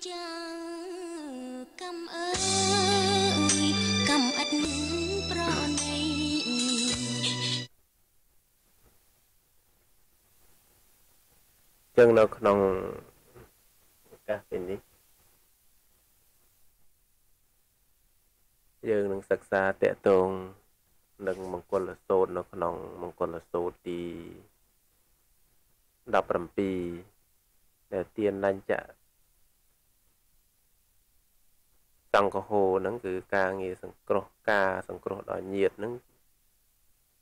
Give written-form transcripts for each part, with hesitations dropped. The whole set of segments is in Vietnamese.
Chương nào không các bên đi, chương năng sắc xa tệ tông năng mong quân là sốt nó không mong quân là sốt đi đọc rầm pì để tiền lan chạ tăng có hồ năng cứ ca nghe sang cột đỏ nhiệt năng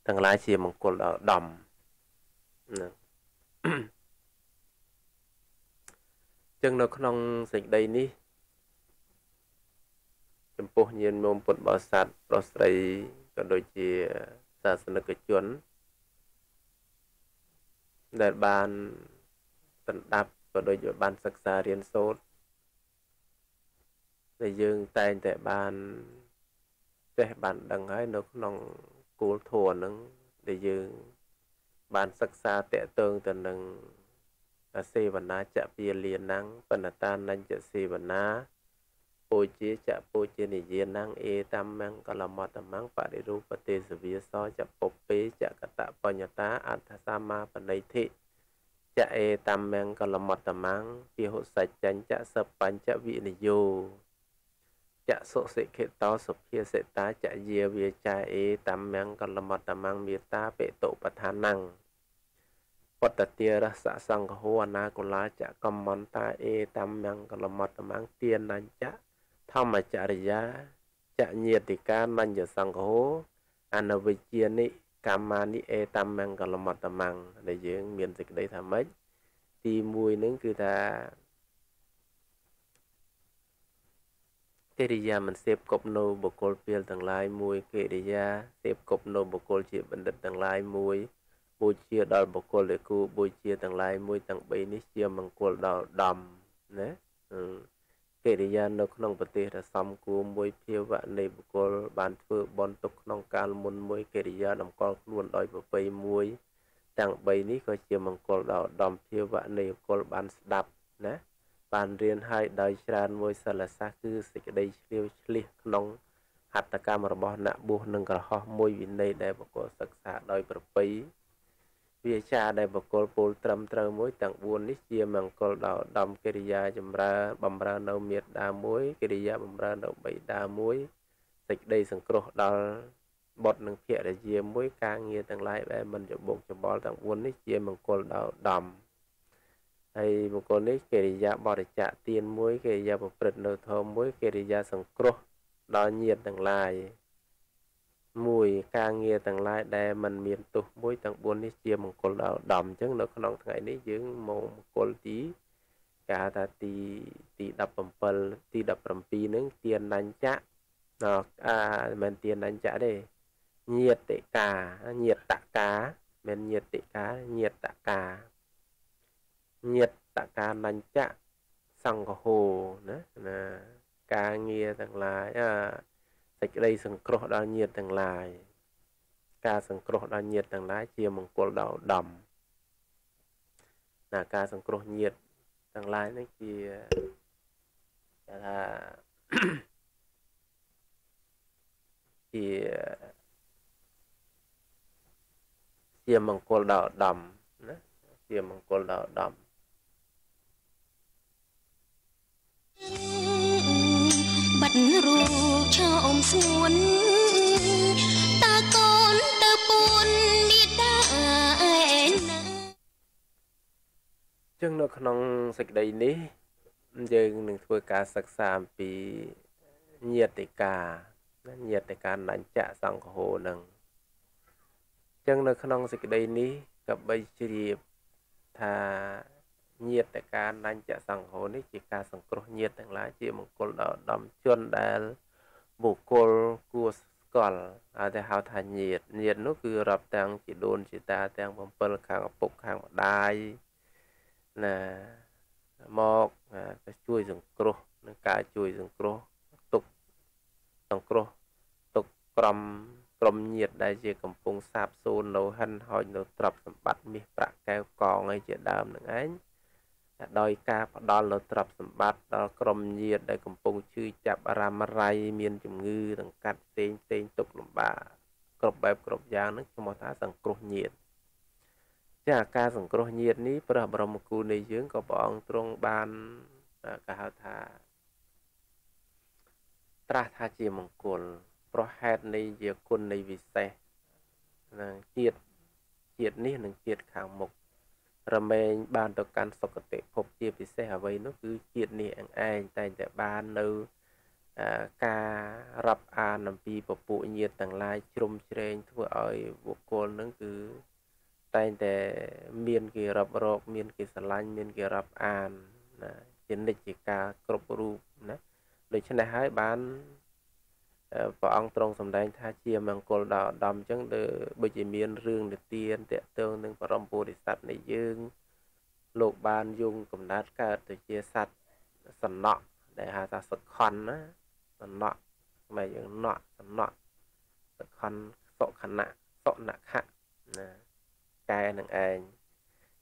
thằng lái xe mong quân là đầm chừng nào không dịch đây ní chấm po nhiên mồm bột bò sạt bò sấy còn đôi chia sạt sân cái chuẩn đại ban tận đạp và đôi chỗ ban sắc xa riêng sốt để dương tay để ban để bạn đằng ấy nó không cố thua nâng để dương ban sắc xa tệ tương tận nâng xe và ná chạm bia liền năng và nà ta nâng chạm xe và ná bôi chế chạm bôi chế này dễ năng ê tam mang có là mọt tam mang và để rút và tê sử vía so chạm bột bế chạm cả tạ bò nhà ta ăn thả xa ma và nây thị chạm ê tam mang có là mọt tam mang bia hộ sạch chánh chạm sập bánh chạm vị này dù chạm sổ sẽ khệ to sụp kia sẽ tá chạm dìa bia chạm ê tam mang có là mọt tam mang bia ta bệ tổ và thả năng bất tiệt ra xã sang hoa na của lá chả cầm món ta e tam mang cầm làm mật mang tiền năn chả tham mà chả rẻ chả nhiệt thì cá năn giờ sang hố anh ở với chiên nị cam man nị e tam mang cầm làm mật mang để dưới miền dịch đây thà mấy thì mùi nướng cứ thà cái đi ra mình xếp cột nô bồ cột phiền thằng lái mùi cái đi ra xếp cột nô bồ cột chỉ vấn đề thằng lái mùi bôi chia đòi bọc cột để cô bôi chia tầng lái môi tầng bấy ní chia bằng cột đào đầm nè kể đi ra nó không bật tê là xong cô môi phiêu vạ này bọc cột bàn phơ bon tục nong can muôn môi kể đi ra nằm con luôn đòi bọc bấy môi tầng bấy ní có chia bằng cột đào đầm phiêu vạ này cột bàn đập nè bàn riêng hai đời tràn môi sờ là xa cứ xịt đây phiêu liệt nong hạt ta cam mà bỏ nạ buông nâng cả ho môi vì này đây bọc cột sặc sạ đòi bọc bấy vì cha đại bậc cột bồn trầm trơ mối tặng buồn nít chia màng cột đào đầm kiriya chấm ra bầm ra nấu miệt đa muối kiriya bầm ra nấu bảy đa muối tịch đây sừng cột đào bọt nâng kia để chia muối ca nghe tặng lại về mình cho bột cho bò tặng buồn nít chia màng cột đào đầm hay một con nít kiriya bò để trả tiền muối kiriya bột bật nấu thơm muối kiriya sừng cột đào nhiệt tặng lại mùi ca nghe tầng lại đè mình miền tụ mùi tầng buôn đi chia một con đào đầm chứ nó còn ngày đấy dưỡng một con tí cả ta tí đập bầm pần tí đập bầm pi nướng tiền đánh chạ nó mình tiền đánh chạ đây nhiệt tệ cá nhiệt tạ cá mình nhiệt tệ cá nhiệt tạ cá đánh chạ sang có hồ nữa là ca nghe tầng lại sạch đây sừng cột đào nhiệt tầng lại ca sừng cột đào nhiệt tầng lái chia bằng cột đào đầm là ca sừng cột nhiệt tầng lái nó kia là thì chia bằng cột đào đầm chia bằng cột đào đầm bật ruộng cho ông xuân ta con ta buồn đi ta chương nó không sạch đầy ní giờ mình thua cá sặc sàm vì nhiệt thì cá nắn chạ sang hồ nằng chương nó không sạch đầy ní gặp bây giờ thà nhiệt tại cá năn chả sang hồ này chỉ cá sang cột nhiệt thằng lá chỉ một cột đầm chuồn đèn bù cột cua cỏ à để hào thả nhiệt nhiệt nó cứ rập tang chỉ đồn chỉ ta tang bầm bầm khang bục khang đai là mọc cái chuối rừng cột nó cá chuối rừng cột tục sang cột tục cầm cầm nhiệt đại chỉ cầm phung sạp xôn nấu hân hồi nấu trập bắt mi bạc keo cò ngay chỉ đam nương ánh đôi ca và đo lợt tập sầm bát đo cầm nhiệt đo cầm bông chư chập ramarai miên chủng ngư đằng cắt tên tên tục lồng bả cầm bẹp cầm giang nước cho mỏ thá sằng cột nhiệt cha ca sằng cột nhiệt níประบรมคูในยื้องก็บองตรงบานกาวทาตราทาจีมงคลเพราะเหตุในเยื่อคุณในวิเศษนั่งเกียรตินี่นั่งเกียรติข่าวมกเราไม่บานต่อการสกัดเตะพบเกียรติวิเศษเอาไว้นั่นคือเกียรตินี่อังเองแต่บานนู้การรับอานำปีปปุญญต่างลายชมเชยทั่วไอ้บุคคลนั่นคือแต่เมียนเกี่ยวกับโรคเมียนเกี่ยวกับลายเมียนเกี่ยวกับอานนะเจนเด็กการกรบรูปนะโดยเช่นนั้นบ้านพระองค์ตรงสำแดงท่าเชียมังกรดาวดำจังเดอเบจิเมียนเรื่องเดือดเตียนเตะเติงหนึ่งพระรมโพธิสัตว์ในยืงโลกบานยุงกับนัดกาตัวเชียสัตว์สนนอได้หาตาสกันนะสนนอไม่ยังนอสนนอสกันโสขณะโสหนักะนะกายหนังเอง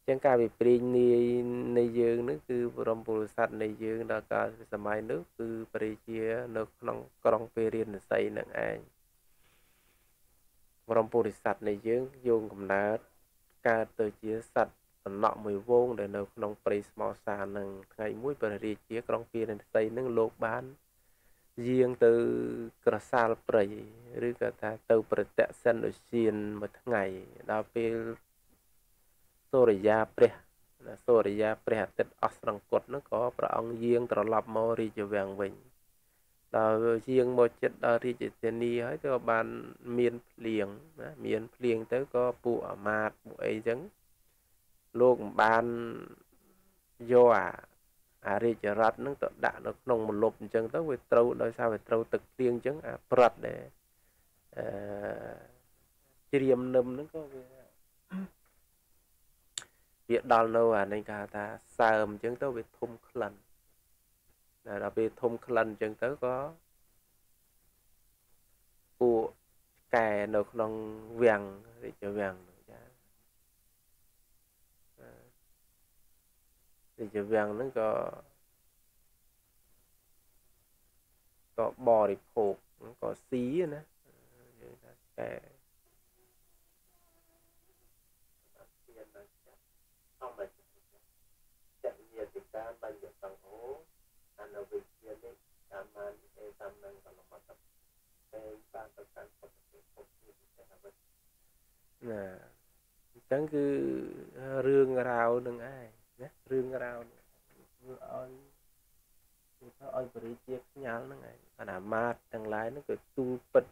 จังการวิปริญในยืงนั่นคือพระรมโพธิสัตว์ในยืงดาวการสมัยนึกคือปริเชียนึกน้องกรองเปรียนใส่หนังเองพระรมโพธิสัตว์ในยืงโยงกับนัดการตัวเชียสัตว์สนนอมวยวงเดินนึกน้องปริสมอสาหนังไงมุ้ยปริเชียกรองเปรียนใส่นั่งโลกบ้านยืงตัวกระซาลปริหรือกระทาตัวปริเตะเส้นอุเชียนมาทั้งไงดาวเปโซริยาเปรนะโซริยาเปรติดอัศรังกดนั่นก็พระองค์เยียงตลอดมอริจเวียงวิญเราเยียงโมจิตเราที่จิตเจนีให้ตัวบานเมียนเปลี่ยงนะเมียนเปลี่ยงตัวก็ปูอมาดบุเอจังโลกบานโยอาริจรัตนั่งตัดด่านนงมันหลบจังตัวไปเต้าโดยsaoไปเต้าตึกเปลี่ยงจังปรัดเดเจียมนมนั่นก็việc đào nô à nên cả ta sờm chứng tới việc thum khẩn là đặc biệt thum khẩn chứng tới có cụ kè nô non vàng để cho vàng để cho vàng nó có bò để phục có xí nữa kè nè chẳng cứ rương rau đừng ai nè rương rau người ta ơi bự chiếc nhau nó ngay anh à mát thằng lái nó cứ tu bật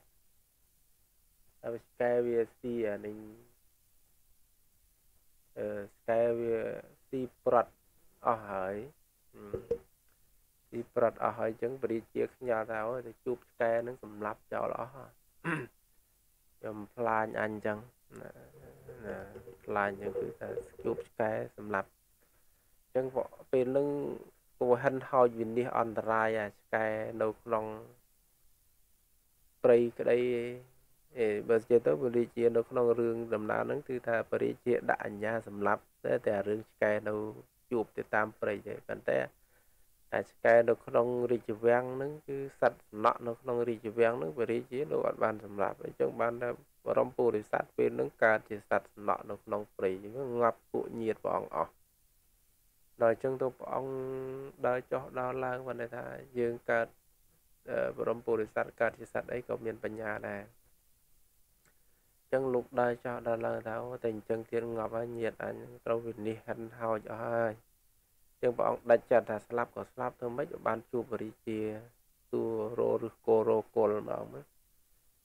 ở Skyvc à nên Skyvc prot ở hỏi prot ở hỏi chẳng bự chiếc nhau rau thì chụp Sky nó cầm lấp cho lỏ cầm plan anh chẳng là những cái chụp cái sầm lập chẳng võ về lưng của hân hoi nhìn đi on rai à cái đầu lòng prey cái đây bây giờ tới bơi chia đầu lòng rương đầm lá nắng từ ta bơi chia đại nhà sầm lập thế thì rương cái đầu chụp từ tam prey vậy còn thế cái đầu lòng rì chụp vang nắng cứ sạch nọ đầu lòng rì chụp vang nắng bơi chia đầu bàn sầm lập trong bàn đâu và rong pù để sát bên nước cạn thì sát nọ nông nông phì ngập cụ nhiệt bọn ọ đòi chân tôi ông đòi cho đo lang và này ta dương cạn và rong pù để sát cạn thì sát đấy có miền Tây nhà này chân lục đòi cho đo lang tháo tình chân thiên ngọc anh nhiệt anh trâu vịt đi hăn hao cho hai chân bọn đặt chặt là slap có slap thôi mấy chỗ ban chụp và đi chia tu rô cồn mà ông ấy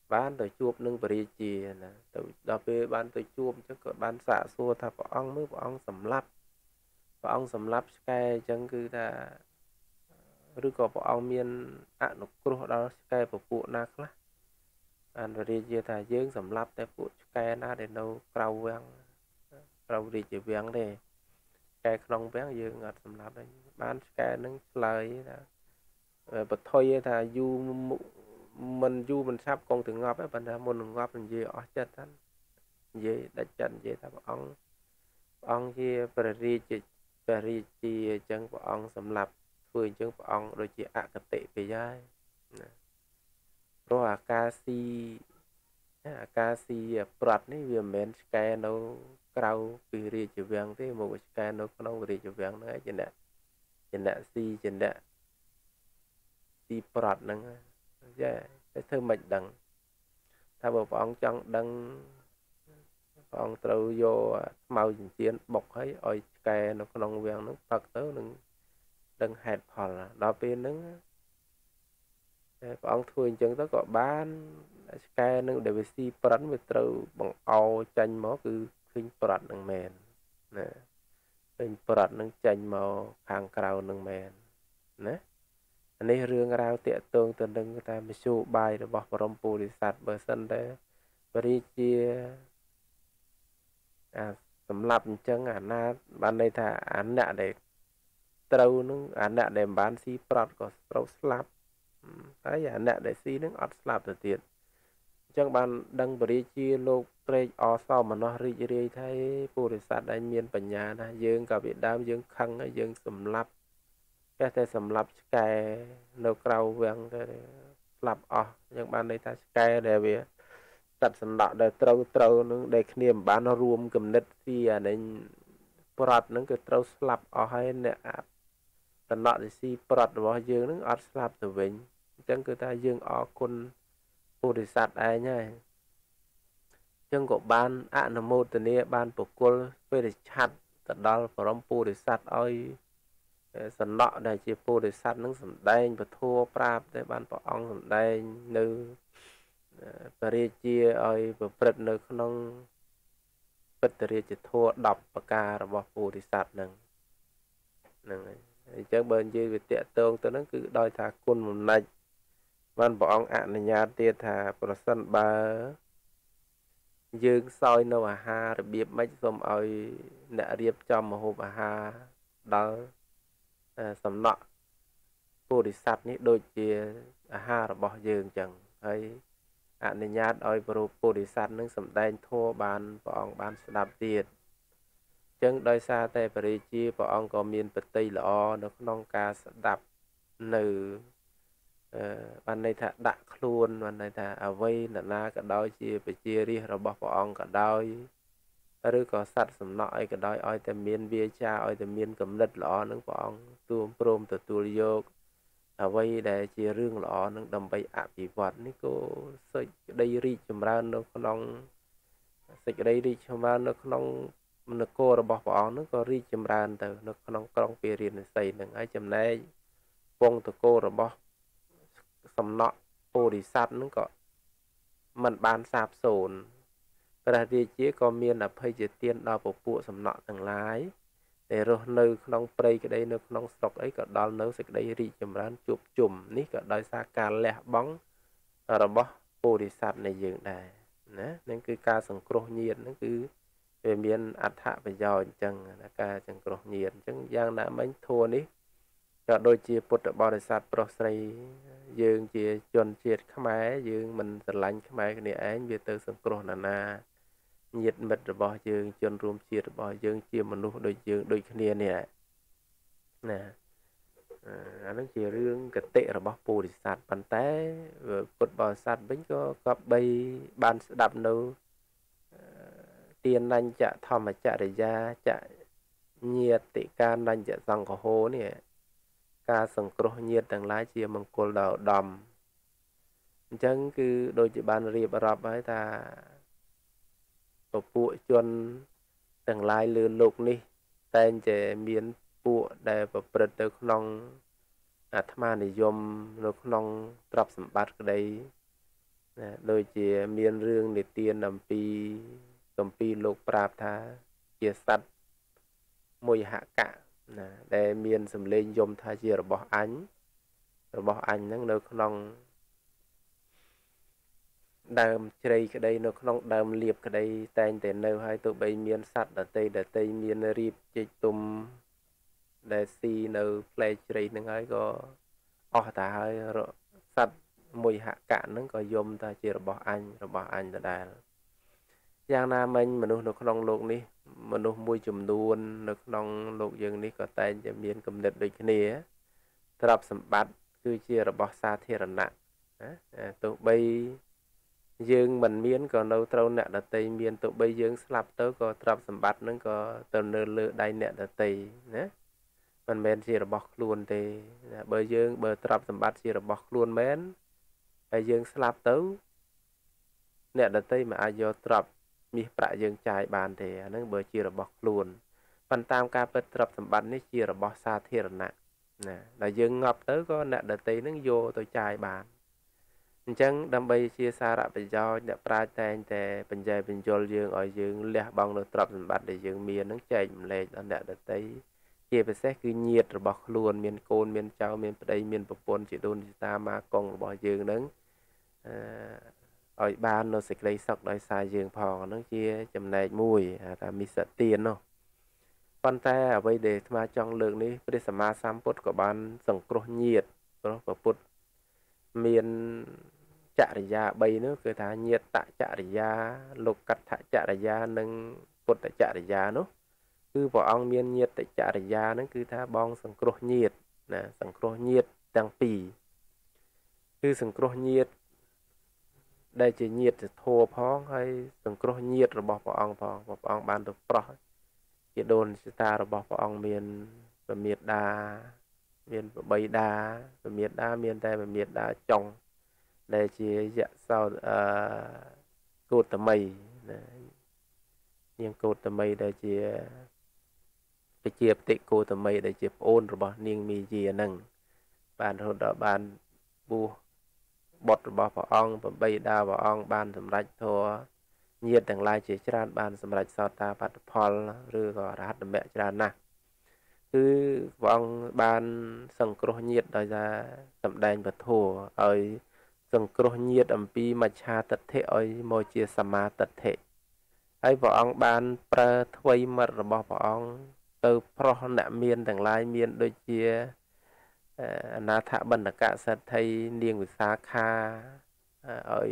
bán tới chuột nâng bờ chia nè, đào về bán tới chuột chứ còn bán xả xua thà bỏ ong mới bỏ ong sầm lấp cái chẳng cứ là rước có bỏ ong miên ăn nục cua đó cái bỏ cụ nát lá, ăn bờ chia thà dướng sầm lấp tại cụ cái na để đâu cầu đi chỉ vàng để cái non vàng dướng ngặt sầm lấp đấy bán cái nâng lời là bật thôi thà du mình sắp con từ ngọc ấy, mình ra môn ngọc mình về ở trên thân về đặt chân về tháp ông kia bờ ri Paris thì chẳng có ông sầm lập phơi chẳng có ông rồi chỉ ạ cật tệ về dai rồi à cà si prát này về men cái nó cầu Paris chỉ vàng thế một cái nó không Paris chỉ vàng nữa chỉ nè si chỉ nè si prát nè cái thơ mạch đằng ta bảo ông chẳng đằng ông trâu vô màu chiến bọc ấy ôi kè nó còn vàng nó phật tới đừng đừng hẹp hòn là đó bên nó ông thường chừng tới gọi bán kè nó để về si prán về trâu bằng ao chanh máu cứ khinh prán đằng mền nè khinh prán đằng chanh màu hàng cào đằng mền nè anh ấy riêng rau tiệt tương từ đằng người ta mới chịu bài để bỏ vào trong bồn để sạt bờ sân để bơi chia sầm lập chân anh na ban đây thà anh đã để trâu nó anh đã để bán si prot có trâu slap ấy anh đã để si nó ót slap từ tiền chân ban đăng bơi chia lô tre o sau mà nó ri ri thấy bồ đề sát đại miên bẩn nhà na dương cả Việt Nam dương khăng ấy dương sầm lập cái thế sầm lập cái nấu cầu vàng cái lập o chân ban đây thà cái để về tập sầm đạo để trâu nó để niệm bán nó rùm cầm đất thì à nên prot nó cứ trâu slap ở hay nè tận nọ thì si prot vào dương nó slap từ vĩnh chẳng cứ ta dương ở con bồ đề sát ai nhá chẳng có ban ạ nó một từ nè ban bồ côn về để chặt tận đó vào trong bồ đề sát ơi tận nọ để chỉ bồ đề sát nó sầm đen và thua prap để ban bỏ ong sầm đen nữ Paris chia ơi và bật nơi không bật Paris chỉ thua đọc và cả bỏ phù thì sạt nè chắc bên dưới việc tiện tương tôi nó cứ đòi thả quân một lạnh văn bỏ ông ạn là nhà tia thả vào sân ba dương soi nâu à ha rồi biết mấy xong ơi đã điệp cho một hộp à ha đó sầm nọ phù thì sạt ní đôi chia à ha rồi bỏ dương chẳng ấy anh nên nhát ơi bồ đề sát nâng sầm đen thua bàn bỏ ông bàn đạp tiền chân đôi xa tây Paris chia bỏ ông có miền Bắc tây lọ nó non ca đạp nữ ban đây thà đặt luôn ban đây thà à vây là na cả đôi chia phải chia đi rồi bỏ ông cả đôi rồi có sát sầm nọi cả đôi ơi từ miền Việt cha ơi từ miền cầm đất lọ nâng bỏ ông tuôn prom từ tuôn vô à vậy để chia riêng lọ nó đầm bay áp bị vật ní cô xây đây ri chầm ra nó không xây đây ri chầm ra nó không nó cô là bỏ bỏ nó có ri chầm ra từ nó không con pì riêng xây đừng ai chầm này vong từ cô là bỏ sầm nọ bồ đi sát nó có mình bán sạp sồn và vì chỉ có miền là phơi tiền tiền đào bộ bộ sầm nọ từng lái để rồi nơi non prey cái đây nơi non sọc ấy cả đòn nấu sạch đây đi chầm rán chụp chùm ní cả đôi xa cà lẹ bóng rồi bó bồ đi sạt này dừng này nè nên cứ ca sừng cột nhiệt nó cứ về miền ăn hạ và giò chừng là ca chừng cột nhiệt chừng giang đã mấy thua ní cả đôi chia bột bò đi sạt pro say dừng chia chuẩn triệt khăm ái dừng mình sờ lạnh khăm ái cái này ấy về từ sừng cột là na nhiệt mật bỏ dương chân rùm chia bỏ dương chia mà nụ đôi dương đôi kia nè nè nó chia riêng cái tệ là bóc bù để sạt bàn té cột bò sạt bánh có cặp bay bàn đạp nấu tiền anh chạy thò mà chạy để ra chạy nhiệt tị can anh chạy rằng có hố nè ca sừng cột nhiệt đằng lái chia bằng cột đầu đầm chẳng cứ đôi chị bàn riệp rập ấy ta bộ bụi chôn từng lai lừa lục ní tên trẻ miến bụi để bộ bật được non thma này dòm được non trập sầm bát cái đấy đôi trẻ miến riêng để tiền cầm pi lục prap tha chia sắt mùi hạ cả để miến sầm lên dòm tha chia bỏ ánh năng được non đầm chơi cái đây nó không đầm liệp cái đây tên để nêu hai tụi bay miên sắt để tây miên rip chơi tùm để xì nêu play chơi những ai có ta hơi sắt mùi hạ cạn nó có dôm ta chỉ là bỏ anh là đây Giang Nam mình nuôi nó không lộn đi mà nuôi môi chùm đuôn nó không lộn dừng đi có tay cho miền cầm địch địch nè thập sầm bát cứ chia là bỏ xa thì là nặng tụi bay dương mình miền còn đâu trâu nè là tây miền tụi bay dương slab tới có thập sầm bát nó có tần lửa đai nè là tây nhé mình bên chia là bỏ luôn thì bờ dương bờ thập sầm bát chia là bỏ luôn bên ai dương slab tới nè là tây mà ai do thập mi phải dừng chạy bàn thì nó bờ chia là bọc luôn phần tam ca bật tập thẩm bắn nó chia là bọc xa thiệt nặng nè là dừng ngập tới có nè đợt tí nó vô tôi chạy bàn chẳng đâm bay chia xa lại phải do đẹp ra tên tè bình dây bình cho dương ở dương lẹ bằng được tập thẩm bắn để dương miền nó chạy lệch nó nè đợt tí chia về xét cứ nhiệt rồi bọc luôn miền côn miền trao miền đây miền bọc bồn chỉ đôn ta mà còn bỏ dương nắng ở ban nó sẽ lấy sọc đôi sai giường phò nó chia chầm này mùi ta mi sợ tiền nó con ta ở đây để mà trong lượng đi để xem ma sam put của ban sòng cột nhiệt đó và put miền chạ để ra bay nữa cứ thả nhiệt tại chạ để ra lục cắt thả chạ để ra nâng put tại chạ để ra nó cứ vỏ ong miền nhiệt tại chạ để ra nó cứ thả bong sòng cột nhiệt nè sòng cột nhiệt tăng pì cứ sòng cột nhiệt đây chỉ nhiệt thì thua phong hay từng cột nhiệt rồi bỏ vào ong ban được pro cái đồn ta rồi bỏ vào ong miền và miền bay đa và miền tây và miền đa trồng đây chỉ dạng sau cột tầm mây nhưng cột tầm mây đây chỉ cái chia tịnh cột tầm mây đây chỉ ôn rồi bỏ niêng mì gì nâng bàn hồi đó bàn bu bọt bỏ vào ong và bay đa vào ong ban sầm rạch thua nhiệt đằng lai chỉ ra ban sầm rạch sao ta bắt phol rư gò hát mẹ ra nè cứ vòng ban sừng cột nhiệt đòi ra sầm đen và thua ơi sừng cột nhiệt ẩm pi mà cha tật thể ơi môi chia sama tật thể ấy vào ong ban pra thui mật bỏ vào ong từ pro nạ miên đằng lai miên đôi chia na thả bẩn là cả sát thay niềng của xa kha ở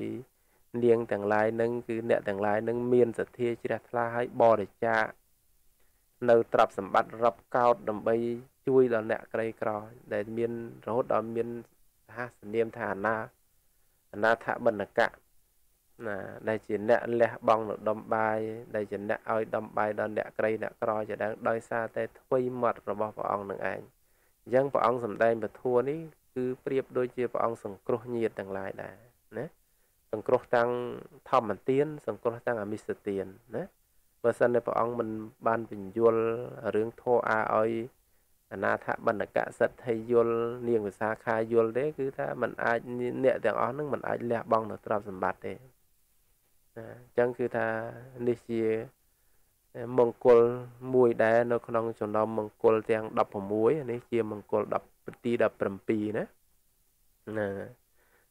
niềng tầng lai nâng cứ nẹt tầng lai nâng miên sát thia chỉ đặt la hay bò để cha nấu trập sẩm bát rập cao đầm bay chui là nẹt cây cỏ để miên rốt đó miên ha niềng thả na thả bẩn là cả là đây chỉ nẹt lẹ bong được đầm bay đây chỉ nẹt ơi đầm bay đầm nẹt cây nẹt cỏ chỉ đang đôi xa tay thui mật rồi bỏ vào ong nương anh dân vào ông sầm đen và thua ní cứ priệp đôi chia vào ông sừng cột nhiệt đằng lại đã nè sừng cột tăng thầm mình tiến sừng cột tăng ở mít tiền nè và sân này vào ông mình ban bình duol riêng thua a ơi na thạ bần là cả sật hay duol niềng của xa khai duol đấy cứ tha mình ai nẹt đằng ó nước mình ai lẹ bong được trao sầm bát đấy chẳng cứ tha đi chia mông cột mùi đá nó không cho nó mông cột đang đập vào muối này kia mông cột đập ti đập bầm pì nữa nè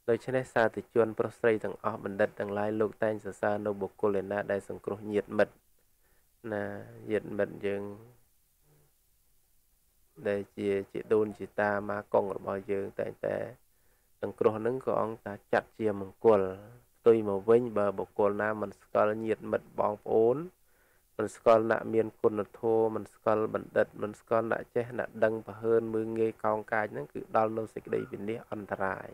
rồi trên đây xa từ chuồn prostray thằng ở bên đất thằng lái lục tay xa xa nó buộc cột lên là đại sùng cột nhiệt mật nè nhiệt mật dường đây chỉ đôn chỉ ta mà còn ở bao giờ tại sùng cột nướng của ông ta chặt chia mông cột tôi mà vinh bờ buộc cột na mình có nhiệt mật bong ốn mình còn lại miền cồn thô mình còn bẩn đất mình còn lại che lại đằng và hơn mưa nghe con cái nó cứ đau lâu xịt đầy biển đi ăn rải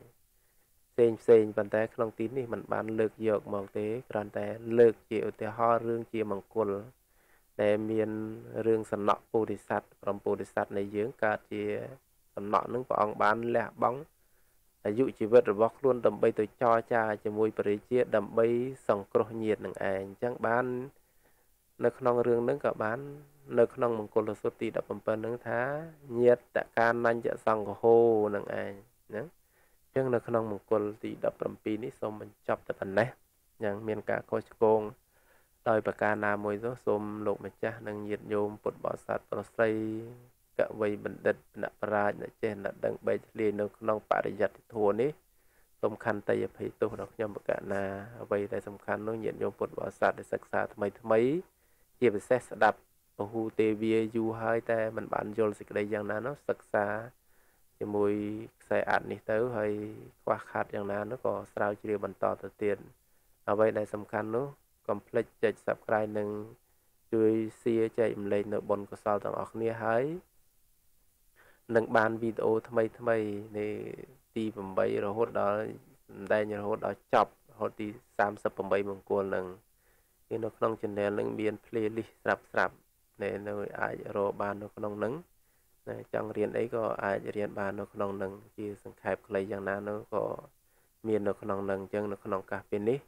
xem bàn tay không tín thì mình bán lực dược màu tế còn tay lực chịu tay ho rương chia bằng cồn để miền rương sầm nọ bodhisat còn bodhisat này dưỡng cả chia sầm nọ nó còn bán lẹ bóng dụ chỉ vượt rồi bóc luôn đầm bay tôi cho cha cho môi bể chia đầm bay sòng cỏ nhiệt nặng ảnh chẳng bán nó không riêng nó cả bán nó không một con số tỷ đập bầm nướng thá nhiệt tạ can anh chợ sòng của hồ nương ai nè nhưng nó không một con tỷ đập bầm pì ní xong mình chọc tập phần này nhưng miền cả coi công đời bạc can là môi gió xôm lộ mặt cha nương nhiệt nhôm bột bỏ sạt bỏ xây cả vây bình đất nạp ra nè trên nạp đằng bay liền nó không phải để giặt thua ní sông khăn tây phải tu đọc nhầm bạc can là vây tại sông khăn nó nhiệt nhôm bột bỏ sạt để sạch sạch mấy chia về xét đập ở khu TVU hai ta mình bán vô dịch đây rằng là nó sặc xa thì mùi xe ảnh đi tới hơi quá khát rằng là nó có sao chỉ điều bẩn to từ tiền ở đây này sầm khăn nó complete ចែក subscribe នឹងជួយ share ចែកអំលែងនៅបនកុសលទាំងអស់គ្នាហើយនឹងបាន video ថ្មីៗ នៃទី 8 រហូតដល់សម្ដែងរហូតដល់ចប់រហូតទី 38 មង្គលនឹងនៅក្នុង channel នឹងមាន playlist ស្រាប់ៗនៅអាចរកបាននៅក្នុងនឹង ចង់រៀនអីក៏អាចរៀនបាននៅក្នុងនឹងជាសង្ខេបខ្លីយ៉ាងណានោះក៏មាននៅក្នុងនឹងអញ្ចឹងនៅក្នុងកាសពេលនេះ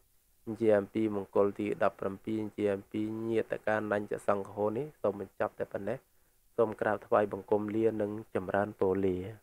GMPមង្គលទី 17 ញាតិកានញ្ញចសង្ឃហូននេះសូមបញ្ចប់តែប៉ុណ្ណេះសូមក្រាបថ្វាយបង្គំលានឹងចម្រើនពរលា